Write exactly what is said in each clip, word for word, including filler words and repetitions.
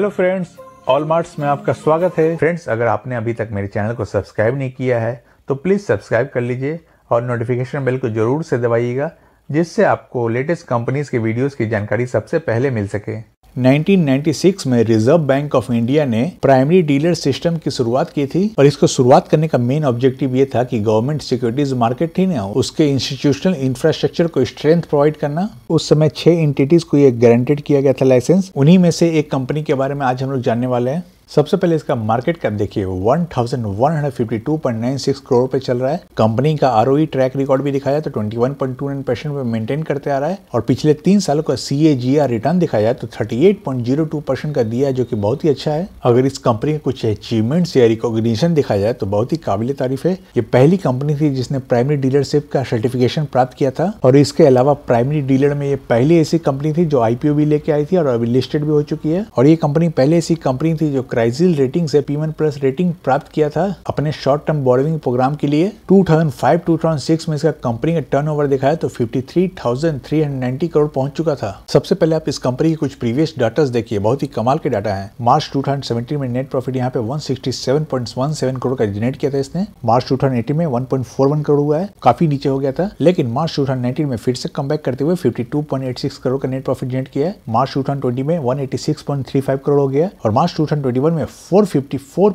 Hello friends, ऑलमार्ट्स में आपका स्वागत है। फ्रेंड्स, अगर आपने अभी तक मेरे चैनल को सब्सक्राइब नहीं किया है तो प्लीज़ सब्सक्राइब कर लीजिए और नोटिफिकेशन बेल को जरूर से दबाइएगा, जिससे आपको लेटेस्ट कंपनीज के वीडियोस की जानकारी सबसे पहले मिल सके। उन्नीस सौ छियानवे में रिजर्व बैंक ऑफ इंडिया ने प्राइमरी डीलर सिस्टम की शुरुआत की थी और इसको शुरुआत करने का मेन ऑब्जेक्टिव ये था कि गवर्नमेंट सिक्योरिटीज मार्केट थी ना, उसके इंस्टीट्यूशनल इंफ्रास्ट्रक्चर को स्ट्रेंथ प्रोवाइड करना। उस समय छह एंटिटीज को ये गारंटेड किया गया था लाइसेंस। उन्हीं में से एक कंपनी के बारे में आज हम लोग जानने वाले हैं। सबसे पहले इसका मार्केट कैप देखिए, ग्यारह सौ बावन पॉइंट नौ छह करोड़ पे चल रहा है। कंपनी का आरओई ट्रैक रिकॉर्ड भी दिखाया तो इक्कीस पॉइंट दो नौ परसेंट पे मेंटेन करते आ रहा है और पिछले तीन सालों का सीएजीआर रिटर्न दिखाया तो अड़तीस पॉइंट शून्य दो परसेंट का दिया है, जो कि बहुत ही अच्छा है। अगर इस कंपनी के कुछ अचीवमेंट्स या रिकॉग्निशन दिखाया जाए तो बहुत ही काबिल तारीफ है। ये पहली कंपनी थी जिसने प्राइमरी डीलरशिप का सर्टिफिकेशन प्राप्त किया था और इसके अलावा प्राइमरी डीलर में ये पहली ऐसी कंपनी थी जो आईपीओ भी लेके आई थी और अभी लिस्टेड भी हो चुकी है। और ये कंपनी पहले ऐसी कंपनी थी जो क्राइसिल रेटिंग से पी वन प्लस रेटिंग प्राप्त किया था अपने शॉर्ट टर्म बोरोइंग प्रोग्राम के लिए। दो हज़ार पाँच दो हज़ार छह में इसका कंपनी का टर्नओवर दिखाया तो तिरेपन हज़ार तीन सौ नब्बे करोड़ पहुंच चुका था। सबसे पहले आप इस कंपनी के कुछ प्रीवियस डाटास देखिए, बहुत ही कमाल के डाटा हैं। मार्च दो हज़ार सत्रह में नेट प्रॉफिट यहाँ पे एक सौ सड़सठ पॉइंट सत्रह करोड़ का जनरेट किया था इसने। मार्च दो हज़ार अठारह में एक पॉइंट इकतालीस करोड़ हुआ है, काफी नीचे हो गया था, लेकिन मार्च दो हज़ार उन्नीस में फिर से कमबैक करते हुए बावन पॉइंट छियासी करोड़ का नेट प्रॉफिट जनरेट किया है। मार्च दो हज़ार बीस में एक सौ छियासी पॉइंट पैंतीस करोड़ हो गया और मार्च दो हज़ार इक्कीस में चार सौ चौवन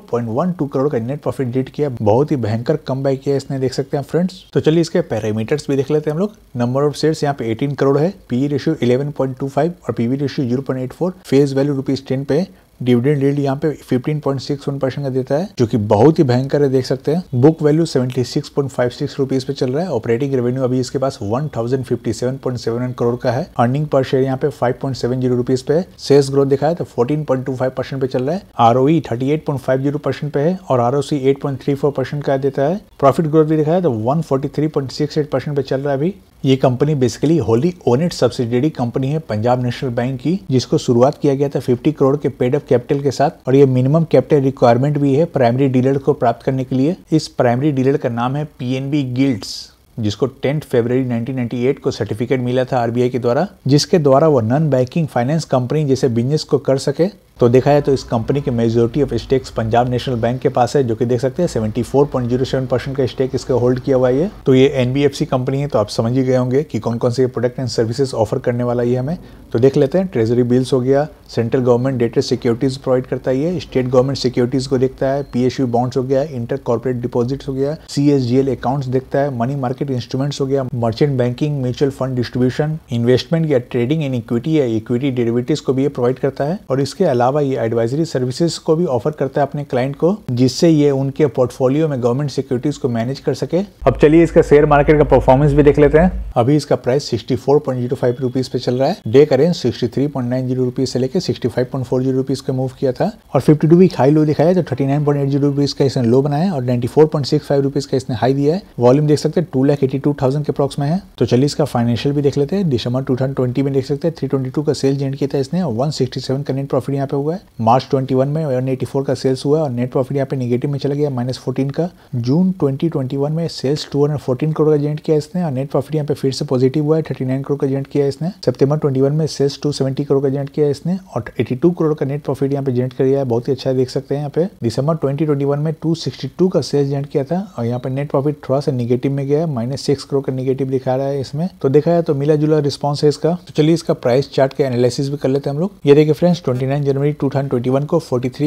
पॉइंट बारह करोड़ का नेट प्रॉफिट जनरेट किया। बहुत ही भयंकर कमबैक किया इसने, देख सकते हैं फ्रेंड्स। तो चलिए इसके पैरामीटर्स भी देख लेते हैं हम लोग। नंबर ऑफ शेयर्स यहाँ पे अठारह करोड़ है, पीई रेशियो ग्यारह पॉइंट दो पाँच और पीबी रेशियो जीरो पॉइंट आठ चार, फेस वैल्यू रुपीज टेन पे। डिविडेंड यील्ड यहाँ पे पंद्रह पॉइंट इकसठ परसेंट का देता है, जो कि बहुत ही भयंकर है, देख सकते हैं। बुक वैल्यू छिहत्तर पॉइंट छप्पन रुपीस पे चल रहा है। ऑपरेटिंग रेवेन्यू अभी इसके पास एक हज़ार सत्तावन पॉइंट सात एक करोड़ का है। अर्निंग पर शेयर यहाँ पे पाँच पॉइंट सात शून्य रुपीस पे। सेल्स ग्रोथ दिखाया तो चौदह पॉइंट दो पाँच परसेंट पे चल रहा है। आरओई अड़तीस पॉइंट पाँच शून्य परसेंट पे है और आरओसी आठ पॉइंट तीन चार परसेंट का देता है। प्रॉफिट ग्रोथ भी दिखाया तो एक सौ तैंतालीस पॉइंट छह आठ परसेंट पे चल रहा है अभी। ये company basically wholly owned subsidiary company है पंजाब नेशनल बैंक की, जिसको शुरुआत किया गया था पचास करोड़ के पेड अप कैपिटल के साथ और ये मिनिमम कैपिटल रिक्वायरमेंट भी है प्राइमरी डीलर को प्राप्त करने के लिए। इस प्राइमरी डीलर का नाम है पीएनबी गिल्ट्स, जिसको दस फरवरी उन्नीस सौ अट्ठानवे को सर्टिफिकेट मिला था आरबीआई के द्वारा, जिसके द्वारा वो नॉन बैंकिंग फाइनेंस कंपनी जैसे बिजनेस को कर सके। तो देखा है तो इस कंपनी के majority of stakes Punjab National Bank के पास है, जो कि देख सकते हैं चौहत्तर पॉइंट शून्य सात परसेंट का स्टेक इसका होल्ड किया हुआ है। तो ये एनबीएफसी कंपनी है, तो आप समझ ही गए होंगे कि कौन कौन से प्रोडक्ट एंड सर्विसेज ऑफर करने वाला ये हमें। तो देख लेते हैं, ट्रेजरी बिल्स हो गया, central government dated securities provide करता है, स्टेट गवर्नमेंट सिक्योरिटीज को देखता है, पीएसयू बॉन्ड्स हो गया, इंटर कॉर्पोरेट डिपॉजिट्स हो गया, सीएसजीएल अकाउंट्स देखता है, मनी मार्केट इंस्ट्रूमेंट्स हो गया, merchant banking, mutual fund distribution, investment या ट्रेडिंग इन इक्विटी या इक्विटी डेरिवेटिव्स को भी ये प्रोवाइड करता है। और इसके अलावा ये एडवाइजरी सर्विसेज को भी ऑफर करता है अपने क्लाइंट को, जिससे ये उनके पोर्टफोलियो में गवर्नमेंट सिक्योरिटीज को मैनेज कर सके। अब चलिए इसका शेयर मार्केट का परफॉर्मेंस भी देख लेते हैं। अभी इसका प्राइस चौंसठ पॉइंट शून्य पाँच रुपीस पे चल रहा है। डे का रेंज तिरेसठ पॉइंट नौ शून्य रुपीस से लेकर पैंसठ पॉइंट चार शून्य रुपीस का मूव किया था और बावन वीक हाई लो दिखाया तो उनतालीस पॉइंट आठ शून्य रुपीस का इसने लो बनाया और चौरानवे पॉइंट छह पाँच रुपीस का इसने हाई दिया है। वॉल्यूम देख सकते हैं दो लाख बयासी हज़ार के अप्रॉक्स में है। तो चलिए इसका फाइनेंशियल भी देख लेते हैं। दिसंबर दो हज़ार बीस में देख सकते हैं तीन सौ बाईस का सेल जनरेट किया था इसने, एक सौ सड़सठ का नेट प्रॉफिट पे हुआ है। मार्च इक्कीस में एक सौ चौरासी का सेल्स हुआ और नेट प्रॉफिट यहाँ पे नेगेटिव में चला गया माइनस चौदह का। जून दो हज़ार इक्कीस में सेल्स दो सौ चौदह करोड़ का जनरेट किया इसने और नेट प्रॉफिट यहाँ पे फिर से पॉजिटिव हुआ है, उनतालीस करोड़ का जनरेट किया इसने। सितंबर इक्कीस में सेल्स दो सौ सत्तर करोड़ का जनरेट किया इसने और बयासी करोड़ का नेट प्रॉफिट यहाँ पे जनरेट किया है, बहुत ही अच्छा है, देख सकते हैं यहाँ पे। दिसंबर दो हज़ार इक्कीस में दो सौ बासठ का सेल्स जनरेट किया था और यहाँ पे नेट प्रॉफिट थोड़ा सा नेगेटिव में गया, माइनस छह करोड़ का नेगेटिव दिखा रहा है इसमें। तो देखा है तो मिला जुला रिस्पॉन्स है इसका। तो चलिए इसका प्राइस चार्ट का एनालिसिस भी कर लेते हैं हम लोग। ये देखिए फ्रेंड्स, उनतीस जनवरी दो हज़ार इक्कीस को तैंतालीस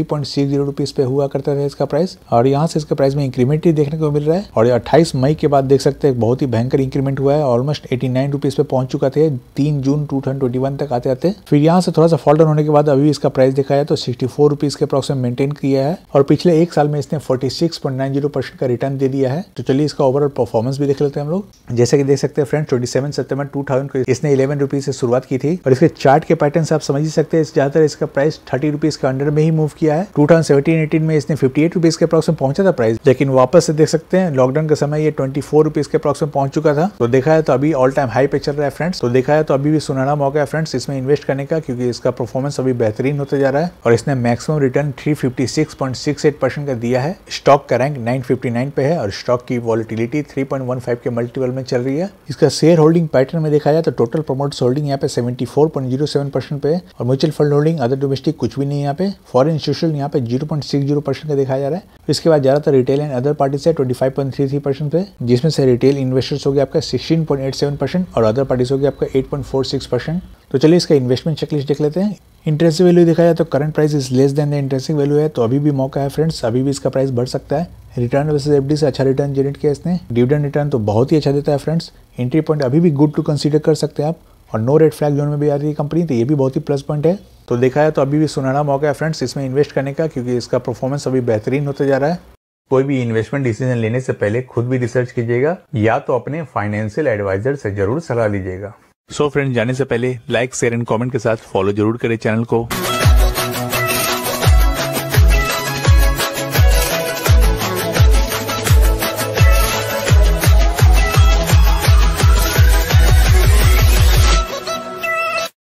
पॉइंट साठ रुपीस पे हुआ करता था इसका प्राइस और यहाँ से इसका प्राइस में इंक्रीमेंट ही देखने को मिल रहा है। और ये अट्ठाईस मई के बाद देख सकते हैं बहुत ही भयंकर इंक्रीमेंट हुआ है, ऑलमोस्ट नवासी रुपीस पे पहुंच चुका था तीन जून दो हज़ार इक्कीस तक आते आते। फिर यहाँ से थोड़ा सा फॉल डाउन होने के बाद अभी इसका प्राइस दिखाया तो चौंसठ रुपीस के अप्रॉक्स में मेंटेन किया है और पिछले एक साल में इसने छियालीस पॉइंट नौ शून्य परसेंट का रिटर्न दे दिया है। तो चलिए इसका ओवरऑल परफॉर्मेंस भी देख लेते हैं हम लोग। जैसे कि देख सकते हैं फ्रेंड्स, सत्ताईस सितंबर दो हज़ार को इसने ग्यारह रुपीस से शुरुआत की थी और इसके चार्ट के पैटर्न आप समझ ही सकते हैं, ज्यादातर इसका प्राइस तीस रुपीस के अंडर में ही मूव किया है। दो हज़ार सत्रह अठारह में इसने अट्ठावन रुपीस के अप्रॉक्स में पहुंचा था प्राइस, लेकिन वापस से देख सकते हैं लॉकडाउन के समय ये चौबीस रुपीस के अप्रॉक्स में पहुंच चुका था। तो देखा है तो अभी ऑल टाइम हाई पे चल रहा है फ्रेंड्स। तो देखा है तो अभी भी सुनहरा मौका है फ्रेंड्स इसमें इन्वेस्ट करने का, क्योंकि इसका परफॉर्मेंस अभी बेहतरीन होता जा रहा है और इसने मैक्सिमम रिटर्न तीन सौ छप्पन पॉइंट छह आठ परसेंट का दिया है। स्टॉक का रैंक नौ सौ उनसठ पे है और स्टॉक की वॉलिटिलिटी तीन पॉइंट एक पाँच के मल्टीपल में चल रही है। इसका शेयर होल्डिंग पैटर्न में देखा जाए तो टोटल प्रमोटर्स होल्डिंग यहाँ पे चौहत्तर पॉइंट शून्य सात परसेंट पे और mutual fund holding, other domestic कुछ भी नहीं है यहाँ पे। फॉरेन इंस्टीट्यूशन यहाँ पे zero point six zero percent का दिखाया जा रहा है। इसके बाद ज़्यादातर रिटेल एंड अदर पार्टीज है twenty five point three three percent पे, जिसमें से रिटेल इन्वेस्टर्स हो गया आपका sixteen point eight seven percent और अदर पार्टीज हो गया आपका eight point four six percent. तो चलिए इसका इन्वेस्टमेंट चेकलिस्ट देख लेते हैं। इंटरेस्टिंग वैल्यू दिखाया तो current price is less than the interesting value है, तो अभी भी मौका है फ्रेंड्स, अभी भी इसका प्राइस बढ़ सकता है। रिटर्न वर्सेस एफडी से अच्छा रिटर्न जनरेट किया इसने। डिविडेंड रिटर्न तो बहुत ही अच्छा देता है फ्रेंड्स। एंट्री पॉइंट अभी भी गुड टू कंसीडर कर सकते हैं आप, और नो रेड फ्लैग जोन में भी आ रही है कंपनी, तो ये भी बहुत ही प्लस पॉइंट है। तो देखा है तो अभी भी सुनहरा मौका है फ्रेंड्स इसमें इन्वेस्ट करने का, क्योंकि इसका परफॉर्मेंस अभी बेहतरीन होते जा रहा है। कोई भी इन्वेस्टमेंट डिसीजन लेने से पहले खुद भी रिसर्च कीजिएगा या तो अपने फाइनेंशियल एडवाइजर से जरूर सलाह लीजिएगा। सो so फ्रेंड्स, जाने से पहले लाइक शेयर एंड कमेंट के साथ फॉलो जरूर करें चैनल को।